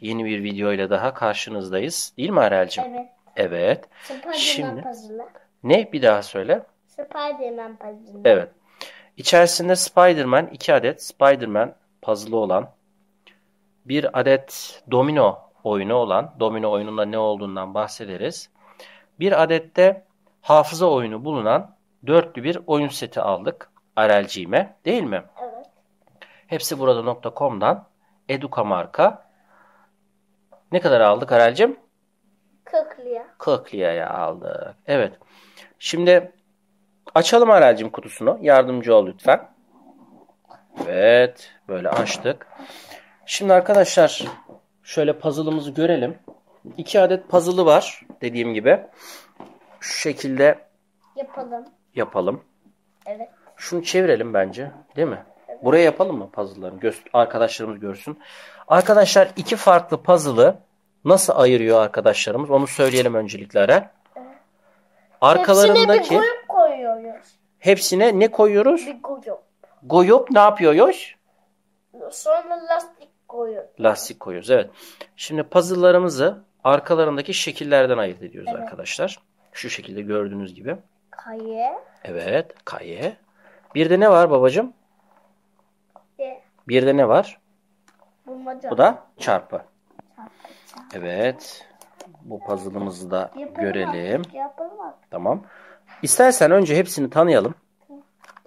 Yeni bir videoyla daha karşınızdayız. Değil mi Arel'cim? Evet. Evet. Spider-Man puzzle'ı. Ne? Bir daha söyle. Spider-Man puzzle'ı. Evet. İçerisinde Spider-Man, 2 adet Spider-Man puzzle'ı olan, 1 adet domino oyunu olan, domino oyununda ne olduğundan bahsederiz. 1 adet de hafıza oyunu bulunan dörtlü bir oyun seti aldık Arel'cime. Değil mi? Evet. Hepsi burada.com'dan Educa marka. Ne kadar aldık Arel'cim? 40 liraya. 40 liraya aldık. Evet. Şimdi açalım Arel'cim kutusunu. Yardımcı ol lütfen. Evet. Böyle açtık. Şimdi arkadaşlar şöyle puzzle'ımızı görelim. 2 adet puzzle'ı var. Dediğim gibi. Şu şekilde yapalım. Yapalım. Evet. Şunu çevirelim bence. Değil mi? Buraya yapalım mı puzzle'larını? Arkadaşlarımız görsün. Arkadaşlar 2 farklı puzzle'ı nasıl ayırıyor arkadaşlarımız? Onu söyleyelim öncelikle Arel. Evet. Arkalarındaki... Hepsine bir goyop koyuyoruz. Hepsine ne koyuyoruz? Bir goyop. Goyop ne yapıyoruz? Sonra lastik koyuyoruz. Lastik koyuyoruz, evet. Şimdi puzzle'larımızı arkalarındaki şekillerden ayırt ediyoruz, evet arkadaşlar. Şu şekilde gördüğünüz gibi. Kare. Evet, kare. Bir de ne var babacığım? Bir de ne var? Bulmaca. Bu da çarpı. Çarpı. Evet. Bu puzzle'ımızı da görelim. Tamam. İstersen önce hepsini tanıyalım.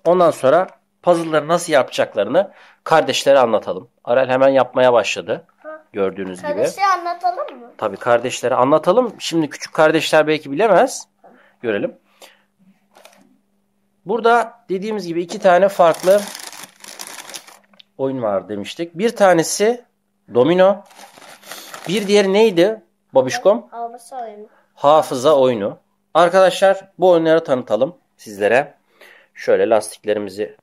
Ondan sonra puzzle'ları nasıl yapacaklarını kardeşlere anlatalım. Arel hemen yapmaya başladı. Gördüğünüz gibi. Kardeşlere anlatalım mı? Tabii kardeşlere anlatalım. Şimdi küçük kardeşler belki bilemez. Görelim. Burada dediğimiz gibi 2 tane farklı oyun var demiştik. Bir tanesi domino. Bir diğeri neydi babişkom? Hafıza oyunu. Hafıza oyunu. Arkadaşlar bu oyunları tanıtalım sizlere. Şöyle lastiklerimizi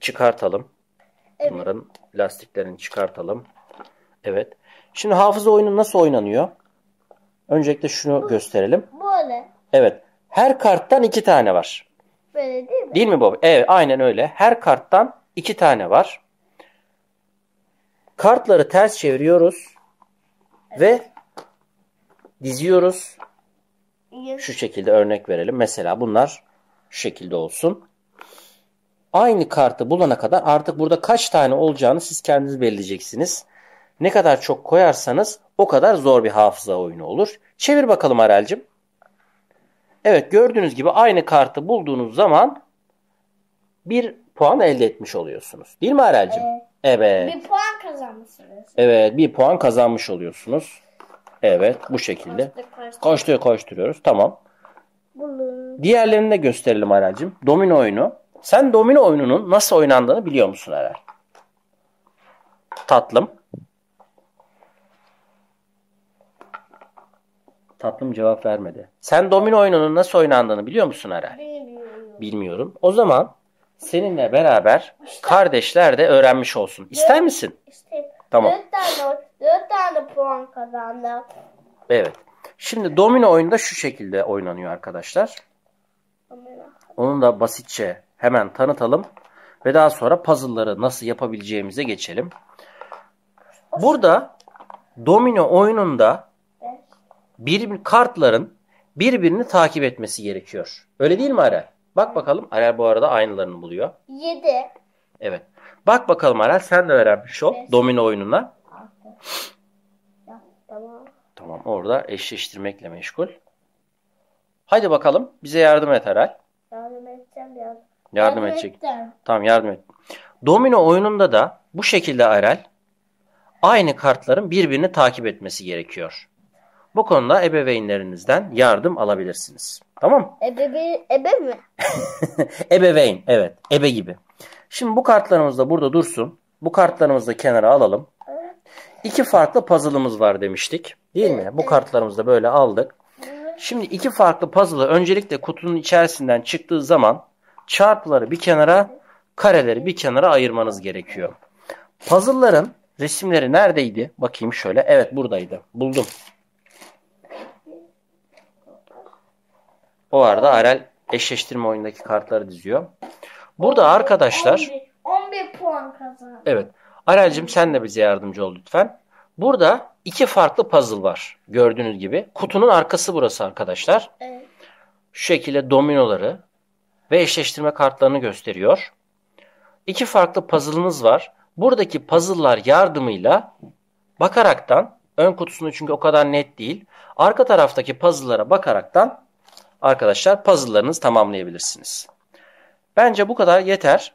çıkartalım. Evet. Bunların lastiklerini çıkartalım. Evet. Şimdi hafıza oyunu nasıl oynanıyor? Öncelikle şunu gösterelim. Böyle. Evet. Her karttan 2 tane var. Böyle değil mi? Değil mi baba? Evet, aynen öyle. Her karttan 2 tane var. Kartları ters çeviriyoruz, evet, ve diziyoruz. Evet. Şu şekilde örnek verelim. Mesela bunlar şu şekilde olsun. Aynı kartı bulana kadar artık burada kaç tane olacağını siz kendiniz belirleyeceksiniz. Ne kadar çok koyarsanız o kadar zor bir hafıza oyunu olur. Çevir bakalım Arel'cim. Evet, gördüğünüz gibi aynı kartı bulduğunuz zaman bir puan elde etmiş oluyorsunuz. Değil mi Arel'cim? Evet. Evet. Bir puan kazanmışsınız. Evet, bir puan kazanmış oluyorsunuz. Evet, bu şekilde. Koşturuyoruz. Tamam. Bulun. Diğerlerini de gösterelim Arel'cim. Domino oyunu. Sen domino oyununun nasıl oynandığını biliyor musun Arel? Tatlım. Tatlım cevap vermedi. Sen domino oyununun nasıl oynandığını biliyor musun Arel? Bilmiyorum. O zaman seninle beraber kardeşler de öğrenmiş olsun. İster misin? İsterim. Tamam. 4 tane puan kazandım. Evet. Şimdi domino oyunda şu şekilde oynanıyor arkadaşlar. Onu da basitçe hemen tanıtalım. Ve daha sonra puzzle'ları nasıl yapabileceğimize geçelim. Burada domino oyununda kartların birbirini takip etmesi gerekiyor. Öyle değil mi Arel? Bak bakalım. Arel bu arada aynılarını buluyor. 7. Evet. Bak bakalım Arel, sen de öğrenmiş ol domino oyununa. Tamam, orada eşleştirmekle meşgul. Haydi bakalım, bize yardım et Arel. Yardım edeceğim. Yardım edecek. Tamam, yardım et. Domino oyununda da bu şekilde Arel, aynı kartların birbirini takip etmesi gerekiyor. Bu konuda ebeveynlerinizden yardım alabilirsiniz. Tamam mı? Ebe mi? Ebeveyn. Evet. Ebe gibi. Şimdi bu kartlarımız da burada dursun. Bu kartlarımızı da kenara alalım. Evet. 2 farklı puzzle'ımız var demiştik. Değil mi? Evet. Bu kartlarımızı da böyle aldık. Evet. Şimdi 2 farklı puzzle'ı öncelikle kutunun içerisinden çıktığı zaman çarpıları bir kenara, kareleri bir kenara ayırmanız gerekiyor. Puzzle'ların resimleri neredeydi? Bakayım şöyle. Evet, buradaydı. Buldum. O arada Arel eşleştirme oyundaki kartları diziyor. Burada arkadaşlar 11 puan kazandı. Evet. Arel'cim sen de bize yardımcı ol lütfen. Burada iki farklı puzzle var. Gördüğünüz gibi. Kutunun arkası burası arkadaşlar. Evet. Şu şekilde dominoları ve eşleştirme kartlarını gösteriyor. İki farklı puzzle'ınız var. Buradaki puzzle'lar yardımıyla bakaraktan, ön kutusunu çünkü o kadar net değil, arka taraftaki puzzle'lara bakaraktan arkadaşlar puzzle'larınızı tamamlayabilirsiniz. Bence bu kadar yeter.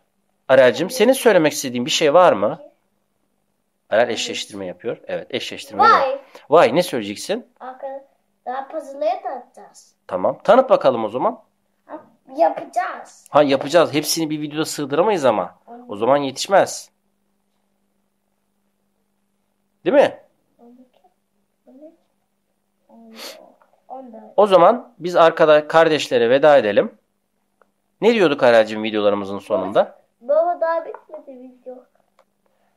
Arel'cim, senin söylemek istediğin bir şey var mı? Arel eşleştirme yapıyor. Evet, eşleştirme. Vay, ne söyleyeceksin? Daha puzzle'ları tanıtacağız. Tamam, tanıt bakalım o zaman. Yapacağız. Ha, yapacağız. Hepsini bir videoda sığdıramayız ama. O zaman yetişmez. Değil mi? O zaman biz arkada kardeşlere veda edelim. Ne diyorduk Arel'cim videolarımızın sonunda? Baba, daha bitmedi video.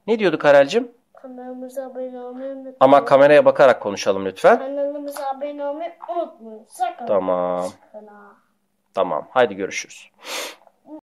Ne diyorduk Arel'cim? Kanalımıza abone olmayı unutmayın. Ama kameraya bakarak konuşalım lütfen. Kanalımıza abone olmayı unutmayın. Sakın. Tamam. Sakın. Tamam. Haydi görüşürüz.